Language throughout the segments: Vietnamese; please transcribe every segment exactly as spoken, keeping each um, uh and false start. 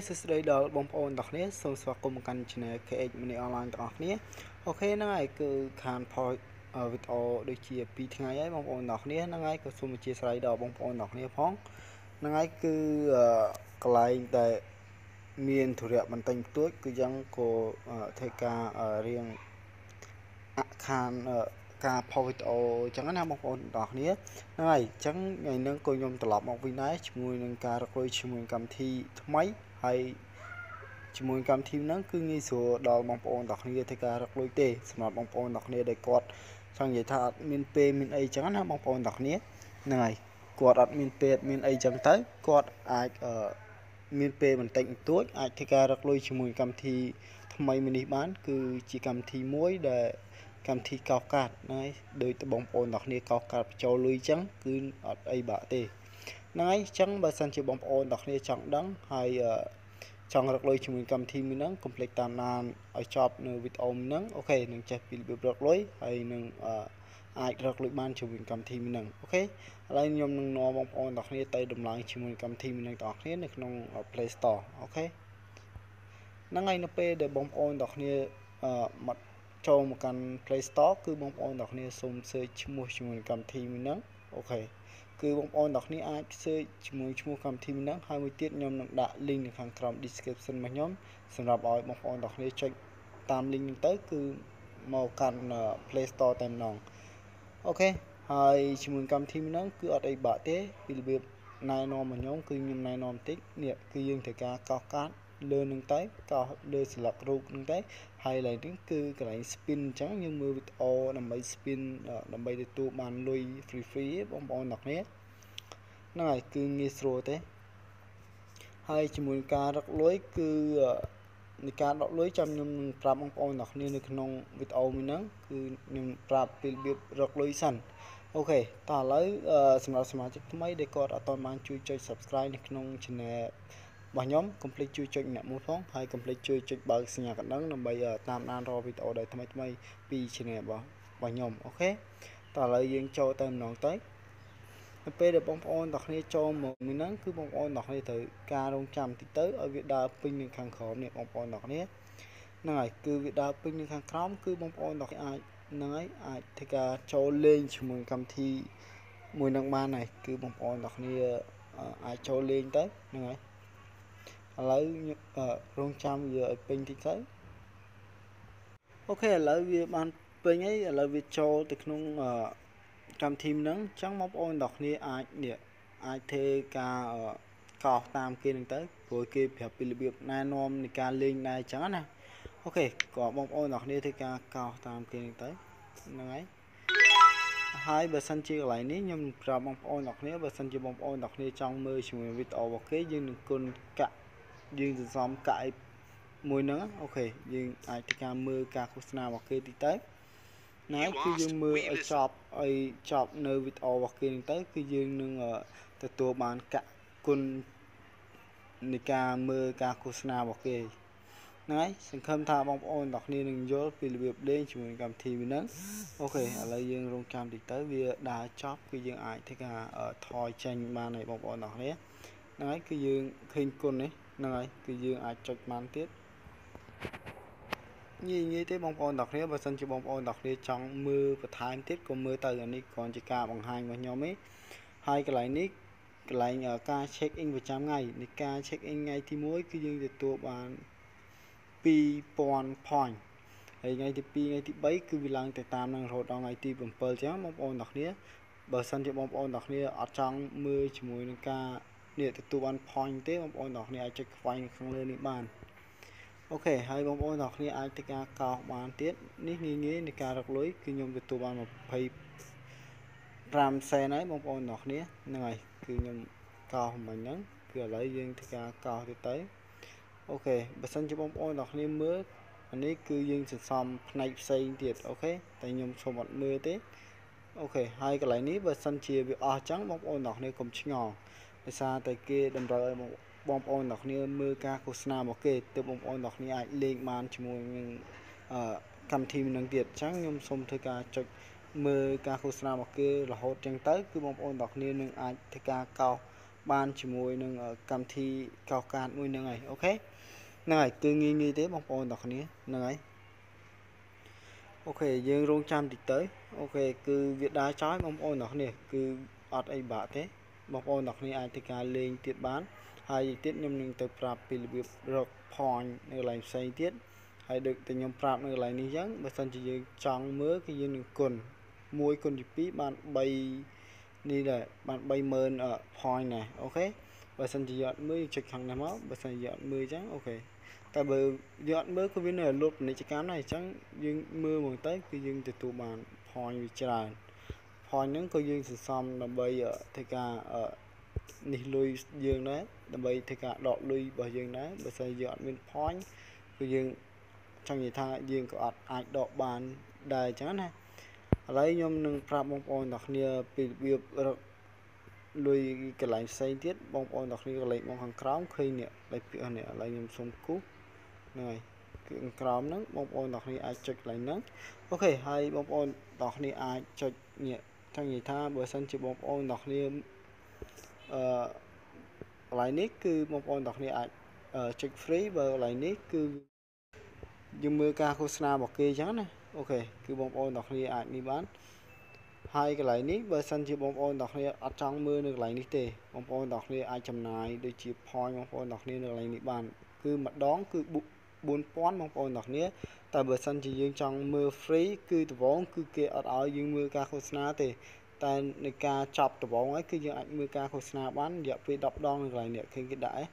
okay, cả phôi tổ chẳng hạn một con đỏ này này chẳng ngày nâng cô nhom tọt lọt một vị này chùi nâng cà rồi chùi cầm thi máy hay chùi cầm thi nâng cứ nghi số đào một con đỏ này thay cà rồi tê xem một con đỏ này để quạt sang vậy thà miền tây miền ấy chẳng hạn một con đỏ này này quạt ở miền tây miền ấy chẳng tới quạt ai ở miền tây mình tịnh tuốt ai thay cà rồi chùi cầm thi thay mình đi bán cứ chỉ cầm thi muối để cảm thi cao cát này đối với bóng ồn đặc này cao cát cho lưới trắng cứ ở đây bạ tê này trắng bà san chơi bóng ồn đặc này chẳng đắng hay chẳng đặc lôi chúng mình cảm thi mình nắng complete tam nan ở shop nơi với ôm nắng ok nâng chạy bị đặc lôi hay nâng ai đặc lôi ban chúng mình cảm thi mình nắng ok lại nhom nâng nó bóng ồn đặc này tay đầm láng chúng mình cảm thi mình nâng đặc này được nâng ở Play Store ok này nó p để bóng ồn đặc này mặt cho một căn Play Store cứ bóng on đọc này xông search mua cho mình cầm thi mình nắng ok cứ bóng on đọc này ai search mua cho cầm thi mình nắng hai mươi tiết nhóm nặng đã link được hàng trong description mà nhóm xem ra bói bóng on đọc này check tam link tới cứ màu căn Play Store tem nòng ok hai cho mình cầm thi mình nắng cứ ở đây bạ thế vì việc này nó mà nhóm cứ như này nó tích niệm cứ riêng thời ca cao cát lơ nâng tới cao lơ sờ lọc ruột nâng tới hay là những cứ cái này spin trắng như mưa video nằm bay spin nằm bay tụ bàn lui free free bóng bóng nọc nét nó này cứ nghe rồi thế hay chỉ muốn ca đọc lối cứ người ca đọc lối trong những trạm bóng bóng nọc nên được nông video mình nắng cứ những trạm biệt biệt đọc lối sẵn ok ta lấy xem nào xem nào chắc mấy để coi đã toàn mang chui chơi subscribe được nông channel bà nhóm complete chui chơi nhạc mua phóng hay complete chui chơi bằng sinh nhạc nắng nằm bây giờ tam an rồi vì tổ đời thầm mấy vì trên này bà bà nhóm ok ta lại riêng cho tên nón tới bây giờ bóng on đọc này cho một mình nắng cứ bóng on đọc này thử ca đông trăm thì tới ở Việt Đà Pinh nên khăn khó này bóng on đọc này này cứ Việt Đà Pinh nên khăn khó cứ bóng on đọc ai nói ai thì cả cho lên chúng mình cầm thi mùi nắng ba này cứ bóng on đọc này ai cho lên tới này lấy rong trăm giờ pin thì thấy ok lấy việc bàn pin ấy lấy việc cho từ nông cầm thêm nắng trắng móc on đọc này ai địa ai thê ca cào tam kia đừng tới rồi kia phép bị việc nai nom thì ca lên nai trắng này ok có móc on đọc này thê ca cào tam kia đừng tới này hai bờ sân chơi lại ní nhưng ra móc on đọc này bờ sân chơi móc on đọc này trong mưa chúng mình tàu vào cái dương con cạn dương từ xóm cãi mùi nắng ok dương ai thì ca mưa ca khúc nào hoặc kia thì tới nãy khi dương mưa ở shop ở shop nơi vịt ô hoặc kia tới khi dương nâng ở từ tua bán cả con này ca mưa ca khúc nào hoặc kia nãy sân khâm tha bóng ôn đọc nên đừng dốt vì việc đến chúng mình cầm thì mình nắng ok ở lại dương rong cam thì tới vì đã shop khi dương ai thì ca ở thoi tranh ba này bóng ôn đọc đấy nãy khi dương khinh con đấy này cứ dương ai chặt màn tiết như như thế bóng on đọc này và sân chơi bóng on đọc này trong mưa và thái tiết của mưa từ này còn chỉ cả bằng hai bằng nhau mấy hai cái lại nick lại ở ca check in vào trăm ngày nick ca check in ngay thì mỗi cứ dương được tua bàn pi pon point hay ngay thì pi ngay thì bấy cứ vì lang tại tam năng rồi đào ngay thì bấm pearl trắng bóng on đọc này và sân chơi bóng on đọc này ở trong mưa chỉ mỗi nick ca để tụ bàn point thế bóng ôn đọc này ai chơi quanh không lên bàn ok hai bóng ôn đọc này ai thích ca cao bàn tiết nít nghĩ nghĩ để ca đọc lối cứ nhôm được tụ bàn một hay ram xe này bóng ôn đọc này này cứ nhôm cao mà nhắn cửa lấy riêng thích ca cao thì tới ok bật sân cho bóng ôn đọc này mưa anh ấy cứ riêng sửa xong này xây tiệt ok tại nhôm số một mưa thế ok hai cái lấy ní bật sân chia bị à trắng bóng ôn đọc này cũng chỉ nhỏ xa tại kia đầm rồi một bom on đọc như mưa ca khúc nào một kê từ bom on đọc này lên màn chỉ muốn cầm thêm năng tiệt trắng nhôm xôm thời ca cho mưa ca khúc nào một kê là hỗ tranh tới cứ bom on đọc như ai thời ca cao bàn chỉ môi nâng cầm thi cao can môi nâng này, ok nâng này cứ nghi nghi thế bóng bóng đọc này nâng này, ok dương rong trăm đi tới, ok cứ việc đá trái bóng bóng đọc này cứ ọt ấy bả thế bóng bóng đọc này ai thì cả lên tiết bán hay tiết nhầm nâng tới prap pil bịp rọc phòn nâng lại xây tiết hay được tình nhầm prap nâng lại ní dáng bởi sân chỉ dương trắng mớ cái dương nâng quần môi quần dịp bí bạn bay đi để bạn bay mơn ở point này, ok và sân chỉ dọn mới trực thằng này máu và sân dọn mười trắng, ok tại bởi dọn mới có biến là lúc này chỉ cám này trắng dương mưa một tới khi dương từ tụ bàn point bị tràn point những cô dương thì xong là bây ở thầy cả ở đi lui dương đấy là bây thầy cả đọt lui bởi dương đấy và sân dọn bên point của dương trong gì tha dương có ảnh đọt bàn đài trắng này lấy nhóm nâng prap bóng bóng đặc nia việc lùi cái lạnh xây tiết bóng bóng đặc nia lấy bóng hàng cám khi nè lấy việc nè lấy nhóm sông cú này chuyện cám nắng bóng bóng đặc nia ai chật lại nắng, ok hay bóng bóng đặc nia ai chật nhẹ thằng gì tha bữa sân chỉ bóng bóng đặc nia lại nít cứ bóng bóng đặc nia ở chật free và lại nít cứ dùng mưa ca khô sna bọc kia chán này, ok cứ bóng ôn đọc đi ảnh đi bán hai cái lấy nít bờ sân chỉ bóng ôn đọc đi ở trong mưa được lấy nít tề bóng ôn đọc đi ai chầm này để chỉ point bóng ôn đọc đi được lấy nít bàn cứ mặt đón cứ bốn point bóng ôn đọc nít tại bờ sân chỉ dương trong mưa free cứ từ bóng cứ kia ở ở dương mưa ca khô sna tề tại người ca chọc từ bóng ấy cứ dương ảnh mưa ca khô sna bán dẹp vì đọc đón được lấy nít khi cái đại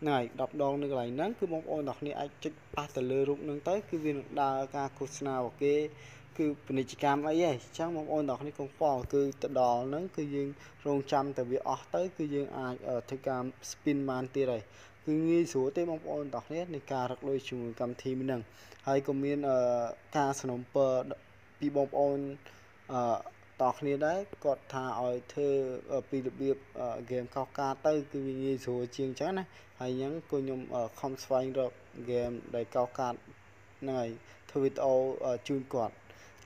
này đọc đòn được lại nắng cứ bóng ôn đọc này ai chích ba từ lừa rụng nâng tới cứ viên đa ca kusna và kia cứ này chỉ cam ấy vậy chắc bóng ôn đọc này không phò cứ từ đò nắng cứ viên rong trăm từ việc ở tới cứ viên ai ở thời cam spinman tia này cứ nghi số tới bóng ôn đọc này này ca đặc đôi chừng cam thi mình nâng hay comment ở ca snom per bị bóng ôn ở đọc này đấy cột thà ở thơ ở pì được biệp ở game cao ca tới cứ nghi số chiên trắng này hay những cô nhung ở không xoay được game đầy cao cạn này thưa với tàu ở chun quạt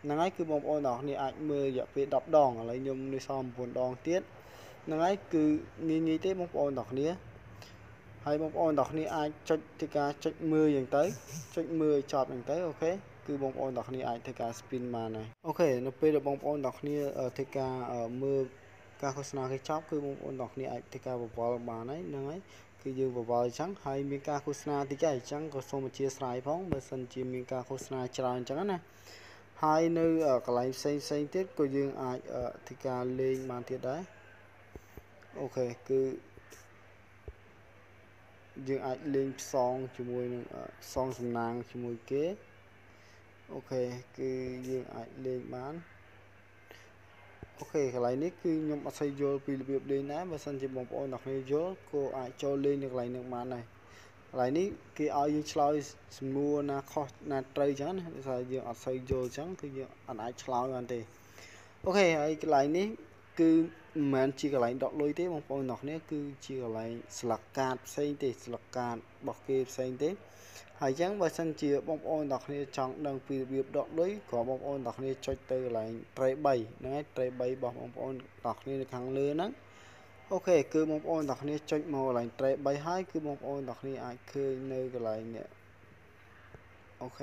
nắng ấy cứ bóng ôn đỏ thì ảnh mưa dạo về đọc đòn ở lấy nhung đi xong buồn đòn tiết nắng ấy cứ nghĩ nghĩ tới bóng ôn đỏ nia hay bóng ôn đỏ thì ai chạy thì cả chạy mưa dành tới chạy mưa chọt dành tới, ok cứ bóng ôn đỏ thì ai thì cả spin mà này, ok nó bây giờ bóng ôn đỏ nia ở thì cả ở mưa ca khúc nào cái chóc cứ bóng ôn đỏ thì ai thì cả vào bà đấy nắng ấy cứ dương vào vào trắng hay miếng ca khô sna thì cái trắng có số một chia sải phóng bờ sân chia miếng ca khô sna tràn trắng này hai nơi ở cái lái xây xây tiết của dương ai ở thì cả lên màn tiết đấy, ok cứ dương ai lên song chỉ môi song sầm nàng chỉ môi kế, ok cứ dương ai lên bán, ok cái lái này cứ nhóm xây vô vì việc đến đấy mà sân chỉ bóng ôn đọc này vô cô ai cho lên được lại nước màn này lại ní cái ao dương chơi mua na khó na chơi chán rồi dương ở xây vô chán cứ dương anh ai chơi anh thì ok cái lái này cứ mình chỉ cái lái đọc lối thế bóng ôn đọc này cứ chỉ cái lái sạc card xây thì sạc card bọc kia xây thế hay chán và sân chỉ bóng ôn đọc này chọn đang vì việc đọc lối của bóng ôn đọc này chơi từ lại trái bảy nói trái bảy bóng ôn đọc này thằng lừa nắng, ok cứ bóng ôn đọc này chơi màu lại trái bảy hai cứ bóng ôn đọc này ai khơi nơi cái lại nè, ok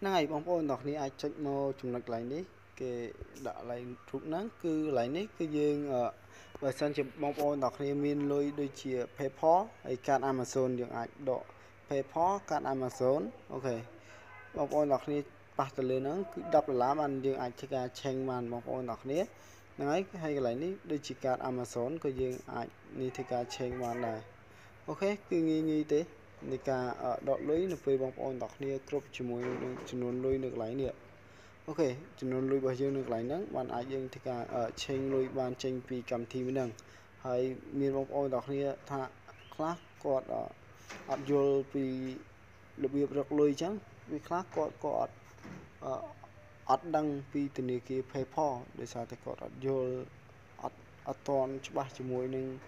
này bóng ôn đọc này ai chơi màu chụp lại lại đi cái đã lại rút nắng cứ lại nít cứ dương ở và sân chỉ bóng ôn đọc này mình lôi đôi chia PayPal hay can Amazon được ai độ PayPal các Amazon, ok bóng ôn đọc này bắt từ lên nắng cứ đập lá bàn dương ảnh chỉ cả tranh màn bóng ôn đọc này nói hay cái này ní đôi chỉ cả Amazon của dương ảnh ní thì cả tranh màn này, ok cứ nghi nghi thế ní cả ở đọt lưới nó về bóng ôn đọc này group chỉ mồi chỉ nôn lưới được lấy nè, ok chỉ nôn lưới bao dương được lấy nắng bàn ảnh dương thì cả ở tranh lưới bàn tranh vì cầm thì mới nâng hay miền bóng ôn đọc này thà khác còn ở áp dụng vì lập nghiệp rất lôi chăng vì khác có có ắt đăng vì từ này kia PayPal để sao thì có áp dụng ắt ắt toàn cho ba chỉ mối nên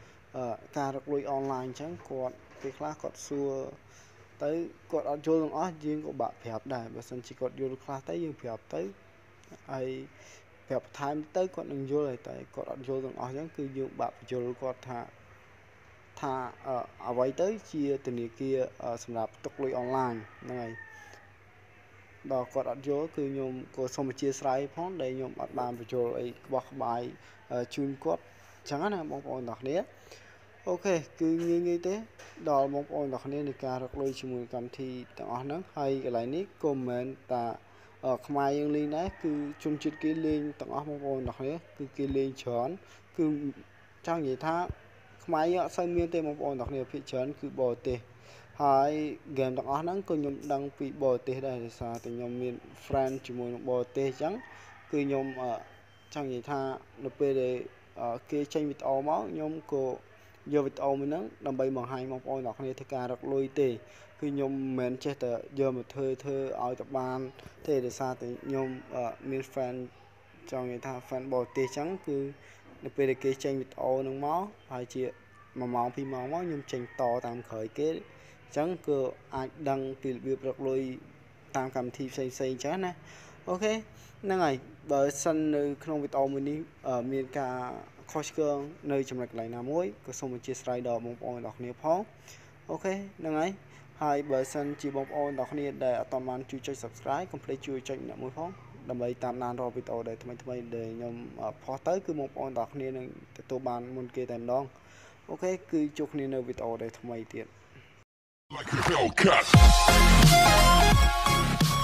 cả rất lôi online chăng còn vì khác có xua tới có áp dụng ở riêng của bạn phải học đại và sân chỉ có dùng khác tới riêng phải học tới ai phải học time tới còn dùng vô lại tới có áp dụng ở chăng cứ dùng bạn dùng có thà tha ở vậy tới chia từ này kia sầm lạp tục lụy online này đó có đặt vô cứ nhôm có xong chia sẻ phóng để nhôm đặt bàn về chỗ ấy bọc bài chuyên cốt chẳng là một ổn đặc đấy ok cứ như như thế đó một ổn đặc nên cả đặt lụy chỉ muốn cảm thì tặng nó hay cái lại nít comment ta ở ngoài những link đấy cứ chung chít cái link tặng một ổn đặc đấy cứ cái link chọn cứ trang gì tha máy ở sân miền tây một bọn đặc biệt thị trấn cứ bò tê hai game đặc á nắng cứ nhom đăng bị bò tê đây là sao từ nhom miền France chỉ muốn bò tê trắng cứ nhom ở trong gì tha nó về để ở kia tranh vịt ao máu nhom cô giờ vịt ao mình nắng làm bay bằng hai một bọn đặc này thì cả đặc lôi tê cứ nhom miền chết ở giờ một thơ thơ ao tập ban thế để sao từ nhom ở miền France trong gì tha France bò tê trắng cứ nó về cái tranh vịt ô nung máu hai chị mà máu thì máu máu nhưng tranh to tạm khởi cái trắng cửa ai đăng từ việc đặt lôi tạm cầm thì xây xây chán nè ok năng này bởi sân nơi không vịt ô mình đi ở miền cả khó khăn nơi chậm lệch lại là mối có xong một chia sẻ đỏ một ô đọc niệm phóng ok năng ấy hai bởi sân chỉ một ô đọc niệm để toàn man chú chơi subscribe complete chú chơi nợ mối phóng đầm bầy tam nan rồi video để thay thay để nhom phó tới cứ một on đọc nên tôi bàn môn kia tèm đong ok cứ chụp nên ở video để thay tiền